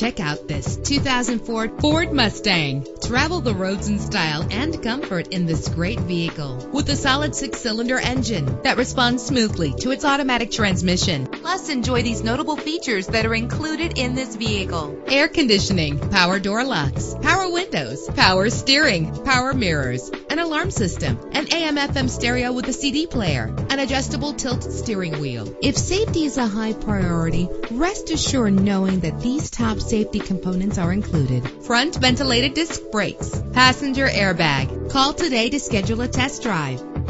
Check out this 2004 Ford Mustang. Travel the roads in style and comfort in this great vehicle with a solid 6-cylinder engine that responds smoothly to its automatic transmission. Plus, enjoy these notable features that are included in this vehicle: air conditioning, power door locks, power windows, power steering, power mirrors, an alarm system, an AM/FM stereo with a CD player, an adjustable tilt steering wheel. If safety is a high priority, rest assured knowing that these top safety components are included: front ventilated disc brakes, passenger airbag. Call today to schedule a test drive.